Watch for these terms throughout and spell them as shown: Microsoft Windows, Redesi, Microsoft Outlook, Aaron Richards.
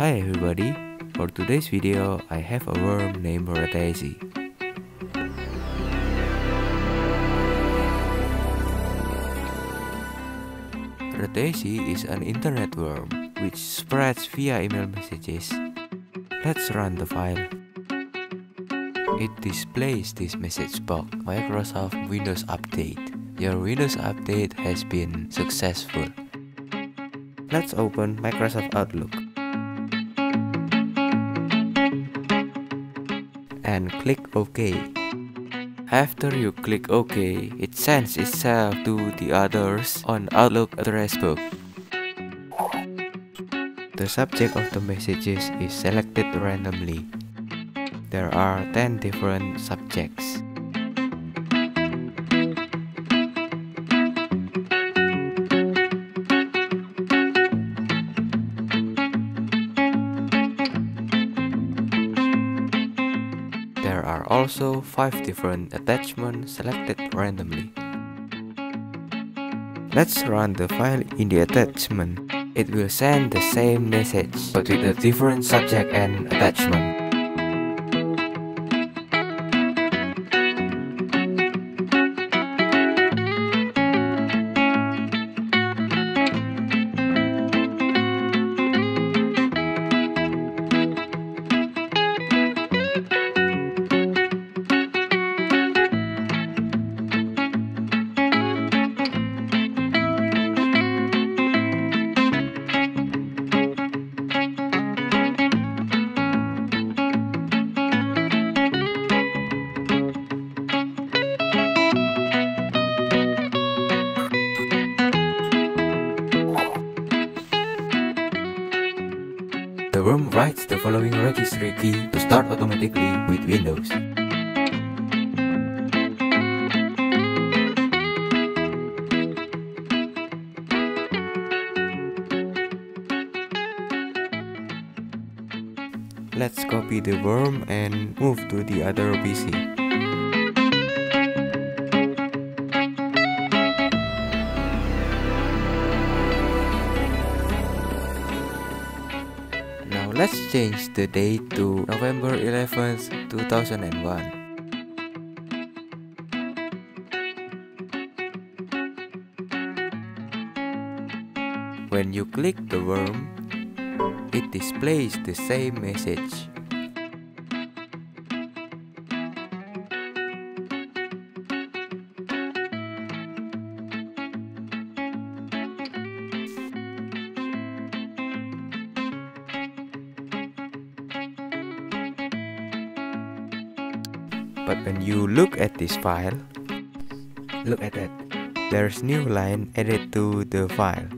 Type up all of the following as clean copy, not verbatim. Hi everybody, for today's video I have a worm named Redesi. Redesi is an internet worm which spreads via email messages. Let's run the file. It displays this message box: Microsoft Windows Update. Your Windows Update has been successful. Let's open Microsoft Outlook and click OK. After you click OK, it sends itself to the others on Outlook address book. The subject of the messages is selected randomly. There are 10 different subjects. There are also 5 different attachments selected randomly. Let's run the file in the attachment. It will send the same message but with a different subject and attachment. The worm writes the following registry key to start automatically with Windows. Let's copy the worm and move to the other PC. Now let's change the date to November 11th, 2001. When you click the worm, it displays the same message. But when you look at this file, look at that, there's new line added to the file.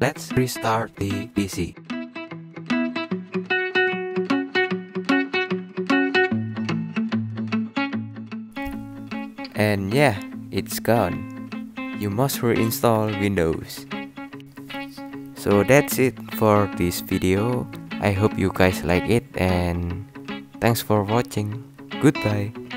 Let's restart the PC. And yeah, it's gone. You must reinstall Windows. So that's it for this video. I hope you guys like it and thanks for watching. Goodbye.